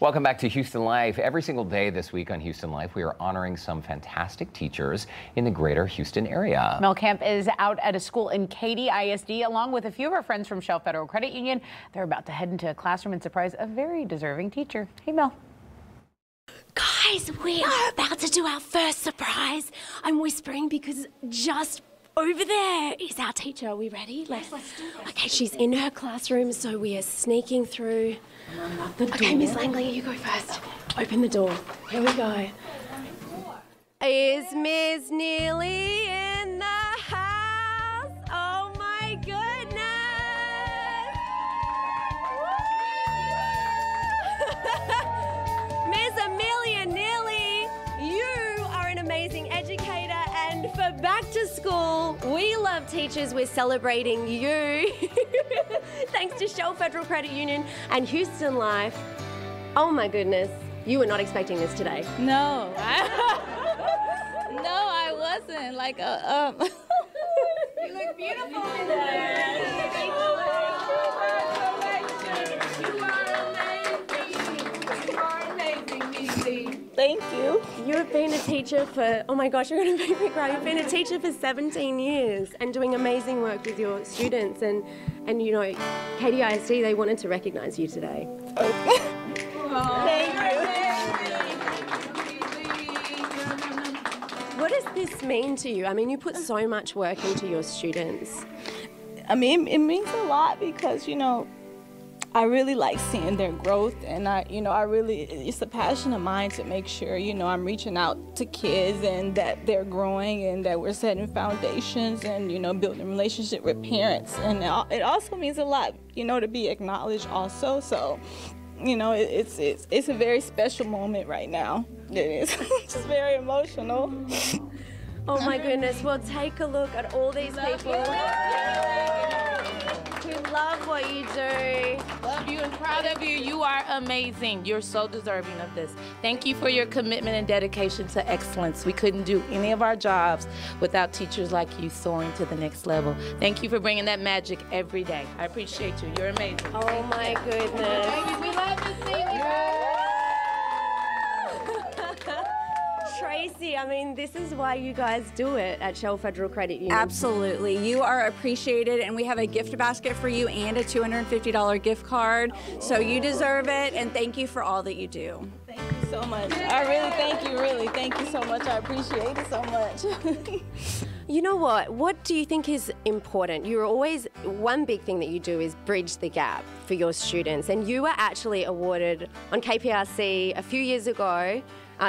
Welcome back to Houston Life. Every single day this week on Houston Life, we are honoring some fantastic teachers in the greater Houston area. Mel Camp is out at a school in Katy ISD along with a few of our friends from Shell Federal Credit Union. They're about to head into a classroom and surprise a very deserving teacher. Hey, Mel. Guys, we are about to do our first surprise. I'm whispering because just over there is our teacher. Are we ready? Let's do it. Okay, she's in her classroom, so we are sneaking through. Okay, Miss Langley, you go first. Open the door. Here we go. Is Ms. Nealey in the house? Oh my goodness! Ms. Amelia Nealey, you are an amazing educator. And for back to school, we love teachers. We're celebrating you. Thanks to Shell Federal Credit Union and Houston Life. Oh my goodness, you were not expecting this today. No, I wasn't. Like, you look beautiful today. Thank you. You have been a teacher for, oh my gosh, you're going to make me cry. You've been a teacher for 17 years and doing amazing work with your students. And you know, Katy ISD, they wanted to recognize you today. Oh. Thank you. What does this mean to you? I mean, you put so much work into your students. I mean, it means a lot because, you know, I really like seeing their growth, and it's a passion of mine to make sure, you know, I'm reaching out to kids and that they're growing and that we're setting foundations and, you know, building a relationship with parents. And it also means a lot, you know, to be acknowledged also. So, you know, it's a very special moment right now. It is. It's just very emotional. Oh my goodness. Well, take a look at all these people who love what you do. Love you and proud of you. You are amazing. You're so deserving of this. Thank you for your commitment and dedication to excellence. We couldn't do any of our jobs without teachers like you soaring to the next level. Thank you for bringing that magic every day. I appreciate you. You're amazing. Oh my goodness. Thank you. We love to see you. Tracy, I mean, this is why you guys do it at Shell Federal Credit Union. Absolutely. You are appreciated, and we have a gift basket for you and a $250 gift card. So you deserve it, and thank you for all that you do. Thank you so much. I really thank you, thank you so much. I appreciate it so much. You know what? What do you think is important? You're always, one big thing that you do is bridge the gap for your students, and you were actually awarded on KPRC a few years ago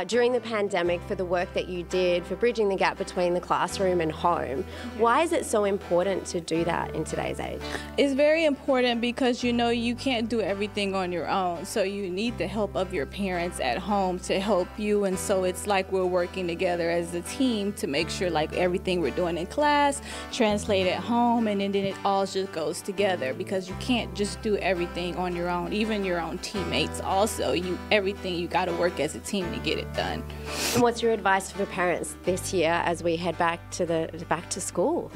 during the pandemic for the work that you did for bridging the gap between the classroom and home. Why is it so important to do that in today's age? It's very important because, you know, you can't do everything on your own, so you need the help of your parents at home to help you, and so it's like we're working together as a team to make sure like everything we're doing in class translate at home, and then it all just goes together because you can't just do everything on your own, even your own teammates also. You got to work as a team to get it done. And what's your advice for parents this year as we head back to school?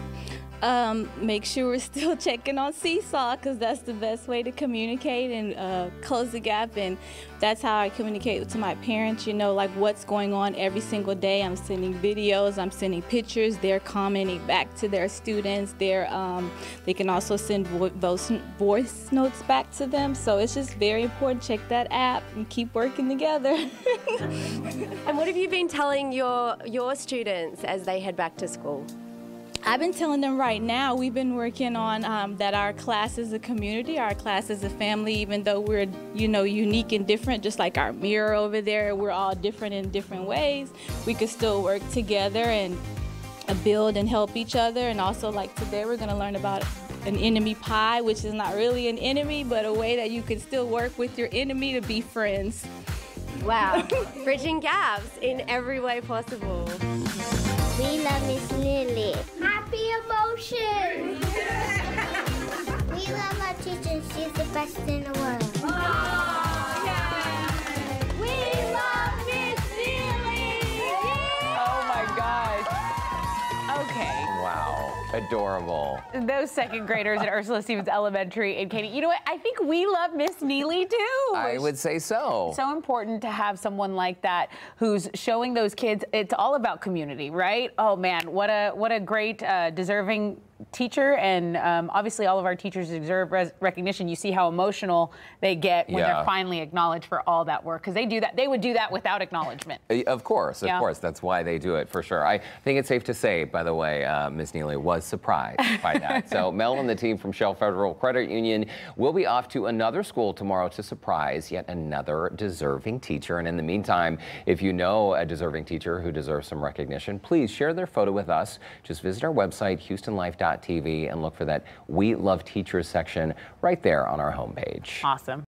Make sure we're still checking on Seesaw because that's the best way to communicate and close the gap, and that's how I communicate to my parents, you know, like what's going on every single day. I'm sending videos, I'm sending pictures, they're commenting back to their students, they can also send voice notes back to them, so it's just very important. Check that app and keep working together. And what have you been telling your students as they head back to school? I've been telling them right now, we've been working on that our class is a community, our class is a family, even though we're, you know, unique and different, just like our mirror over there, we're all different in different ways. We could still work together and build and help each other. And also, like today, we're gonna learn about an enemy pie, which is not really an enemy, but a way that you can still work with your enemy to be friends. Wow, bridging gaps in every way possible. We love Miss Nealey. Happy emotions! We love our teacher. She's the best in the world. Oh, yeah. We love Miss Nealey! Yeah. Oh my gosh. Okay. Wow. adorable. Those second graders at Ursula Stephens Elementary and Katy, you know what? I think we love Miss Nealey too. I would say so. It's so important to have someone like that who's showing those kids it's all about community, right? Oh man, what a great deserving teacher, and obviously all of our teachers deserve recognition. You see how emotional they get when they're finally acknowledged for all that work, because they do that. They would do that without acknowledgement. Of course. That's why they do it, for sure. I think it's safe to say, by the way, Miss Nealey was surprised by that. So Mel and the team from Shell Federal Credit Union will be off to another school tomorrow to surprise yet another deserving teacher. And in the meantime, if you know a deserving teacher who deserves some recognition, please share their photo with us. Just visit our website, HoustonLife.com. TV and look for that We Love Teachers section right there on our homepage. Awesome.